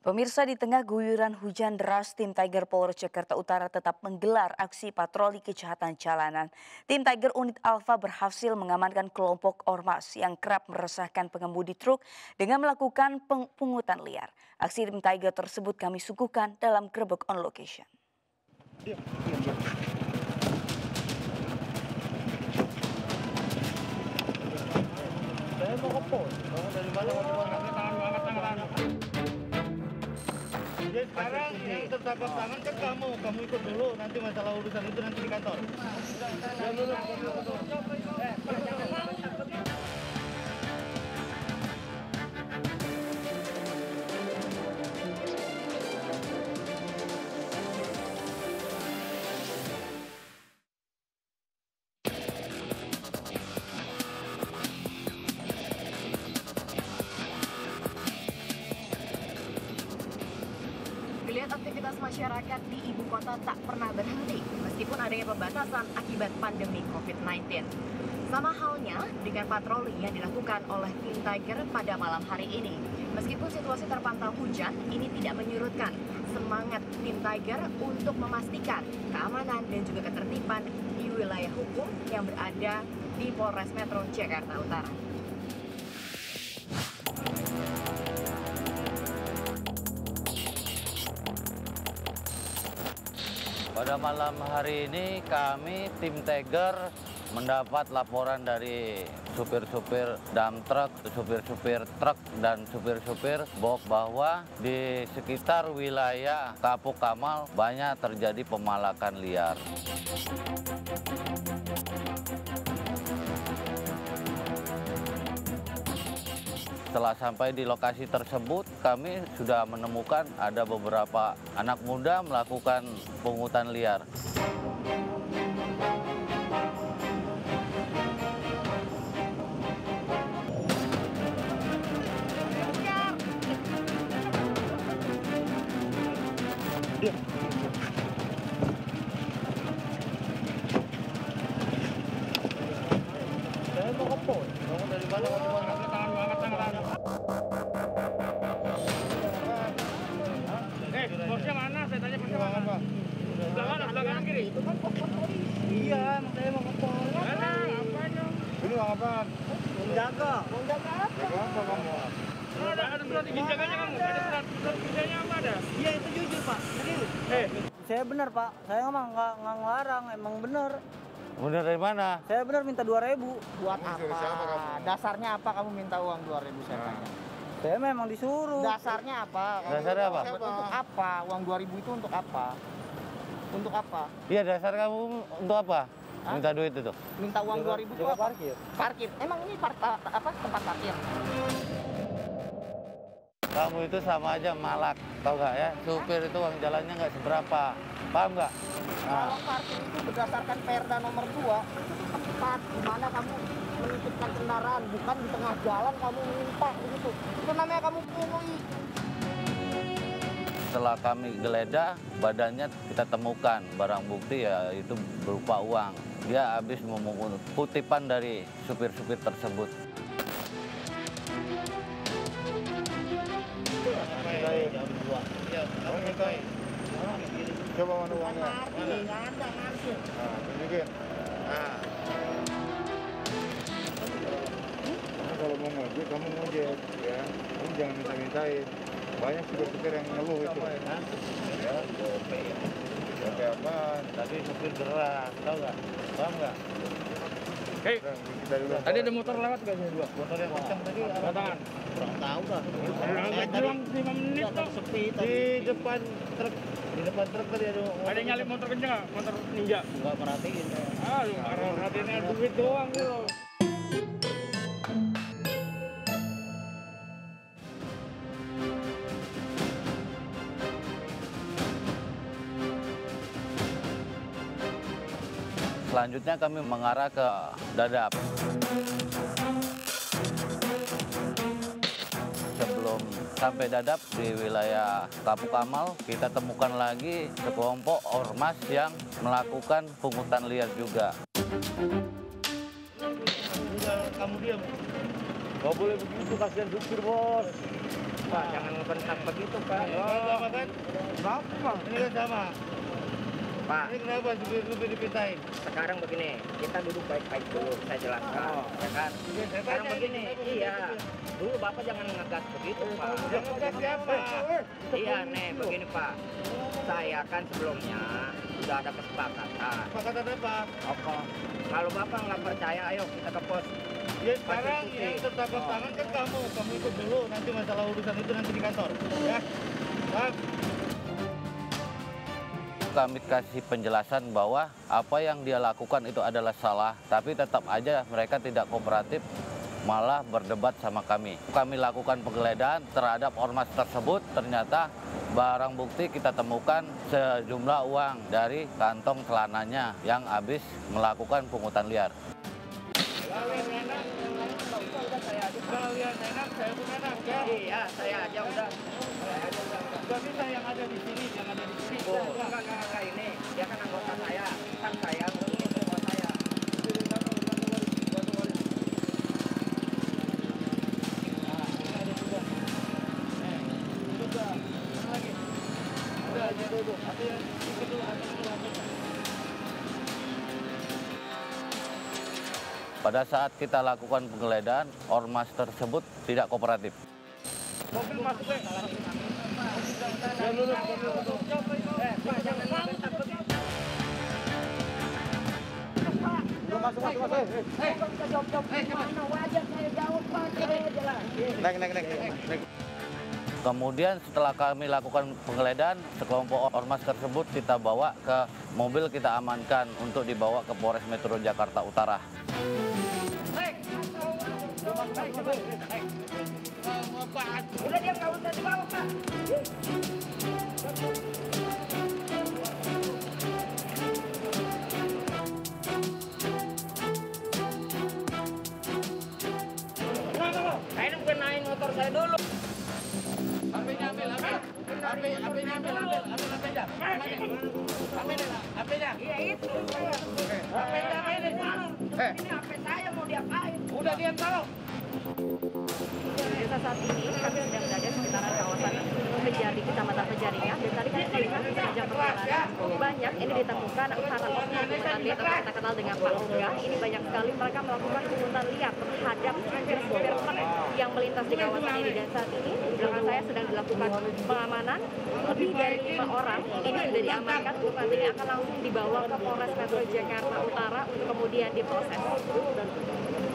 Pemirsa, di tengah guyuran hujan deras, Tim Tiger Polres Jakarta Utara tetap menggelar aksi patroli kejahatan jalanan. Tim Tiger Unit Alfa berhasil mengamankan kelompok ormas yang kerap meresahkan pengemudi truk dengan melakukan pungutan liar. Aksi Tim Tiger tersebut kami suguhkan dalam Gerebek on Location. Sekarang yang tertangkap tangan ke kamu ikut dulu, nanti masalah urusan itu nanti di kantor. Aktivitas masyarakat di ibu kota tak pernah berhenti meskipun adanya pembatasan akibat pandemi COVID-19. Sama halnya dengan patroli yang dilakukan oleh Tim Tiger pada malam hari ini. Meskipun situasi terpantau hujan, ini tidak menyurutkan semangat Tim Tiger untuk memastikan keamanan dan juga ketertiban di wilayah hukum yang berada di Polres Metro Jakarta Utara. Pada malam hari ini kami Tim Tiger mendapat laporan dari supir-supir dump truck, supir-supir truk dan supir-supir box bahwa di sekitar wilayah Kapuk Kamal banyak terjadi pemalakan liar. Setelah sampai di lokasi tersebut, kami sudah menemukan ada beberapa anak muda melakukan pungutan liar. Saya mau kepol, kamu dari mana? Bosnya mana? Saya tanya bosnya mana? Belakang kanan kiri. Itu kan polisi. Iya, makanya mau ke polisi. Mana? Apanya? Ini apaan? Menjaga. Menjaga apa? Apa kamu? Ada surat izin jaganya kamu? Ada surat izinnya apa ada? Iya, itu jujur Pak. Serius. Saya benar Pak. Saya emang nggak ngelarang, emang benar. Benar dari mana? Saya benar minta 2.000. Buat apa? Dasarnya apa kamu minta uang 2.000 saya tanya? Saya memang disuruh. Dasarnya apa? Dasarnya apa? Untuk apa? Uang 2.000 itu untuk apa? Untuk apa? Iya, dasar kamu untuk apa? Hah? Minta duit itu. Minta uang 2.000 itu apa? Parkir. Parkir. Emang ini tempat parkir? Kamu itu sama aja malak, tau nggak ya? Supir itu uang jalannya nggak seberapa. Paham nggak? Nah. Kalau parkir itu berdasarkan perda nomor 2, itu tempat di mana kamu menitipkan kendaraan, bukan di tengah jalan kamu minta begitu. Itu namanya kamu pungli. Setelah kami geledah, badannya kita temukan barang bukti ya itu berupa uang. Dia habis memungut kutipan dari supir-supir tersebut. Coba mana uangnya? Kalau mau ngojek, kamu ngojek, ya. Kamu jangan minta-mintain. Banyak supir-supir yang ngeluh itu. Ya, oke apa? Tadi supir gerak, tahu nggak? Paham nggak? Hei, tadi ada motor lewat nggak dua? Motor yang kencang tadi. Tangan. Kurang tahu lah. Kurang 5 menit kok. Di depan truk. Di depan truk tadi ada nyalip motor kencang, motor ninja. Nggak perhatiin. Aduh, perhatiinnya duit doang gitu. Selanjutnya kami mengarah ke Dadap. Sebelum sampai Dadap di wilayah Kapuk Kamal, kita temukan lagi sekelompok ormas yang melakukan pungutan liar juga. Kamu diam. Gak boleh begitu, kasihan supir bos. Pak, jangan ngebentak begitu, Pak. Sama kan? Kenapa, Pak? Ini kan sama. Pak. Ini kenapa supir-supir dipintain? Sekarang begini, kita duduk baik-baik dulu, saya jelaskan. Oh. Ya kan? Sekarang begini, iya. Dulu Bapak jangan ngegas begitu, Pak. Jangan ngegas siapa? Iya, nih, begini, Pak. Saya kan sebelumnya sudah ada kesepakatan. Kesepakatan apa? Oke. Kalau Bapak nggak percaya, ayo kita ke pos. Ya sekarang yang tertangkap tangan kan kamu, ikut dulu, nanti masalah urusan itu nanti di kantor, ya. Bang. Kami kasih penjelasan bahwa apa yang dia lakukan itu adalah salah, tapi tetap aja mereka tidak kooperatif, malah berdebat sama kami. Kami lakukan penggeledahan terhadap ormas tersebut, ternyata barang bukti kita temukan sejumlah uang dari kantong celananya yang habis melakukan pungutan liar. Kalian enak, saya pun enak, ya? Iya, saya aja udah. Tapi saya yang ada di sini, yang ada di sini. Oh, kakak ini, dia kan anggota saya. Kan saya, ini semua saya. Nah, ini ada juga. Juga, mana lagi? Udah, aja dulu. Tapi yang ikut dulu, pada saat kita lakukan penggeledahan, ormas tersebut tidak kooperatif. Mobil masuk, Pak. Naik. Kemudian setelah kami lakukan penggeledahan, sekelompok ormas tersebut kita bawa ke mobil, kita amankan untuk dibawa ke Polres Metro Jakarta Utara. Udah dia nggak usah dibawa, Pak. Ini bukan naik motor saya dulu. Apinya ambil. Iya itu. Ini HP saya mau diapain? Udah diam kalau. Desa saat ini kami sedang berada sekitaran kawasan Pejari, Kecamatan Pejaringan. Dan tadi kami melihat sepanjang perjalanan banyak ini ditemukan sarang pungutan liar atau kita kenal dengan Pak Unggah. Ini banyak sekali mereka melakukan pungutan liar terhadap supir truk yang melintas di kawasan ini. Dan saat ini di belakang saya sedang dilakukan pengamanan lebih dari 5 orang. Ini sudah diamankan, nantinya akan langsung dibawa ke Polres Metro Jakarta Utara untuk kemudian diproses.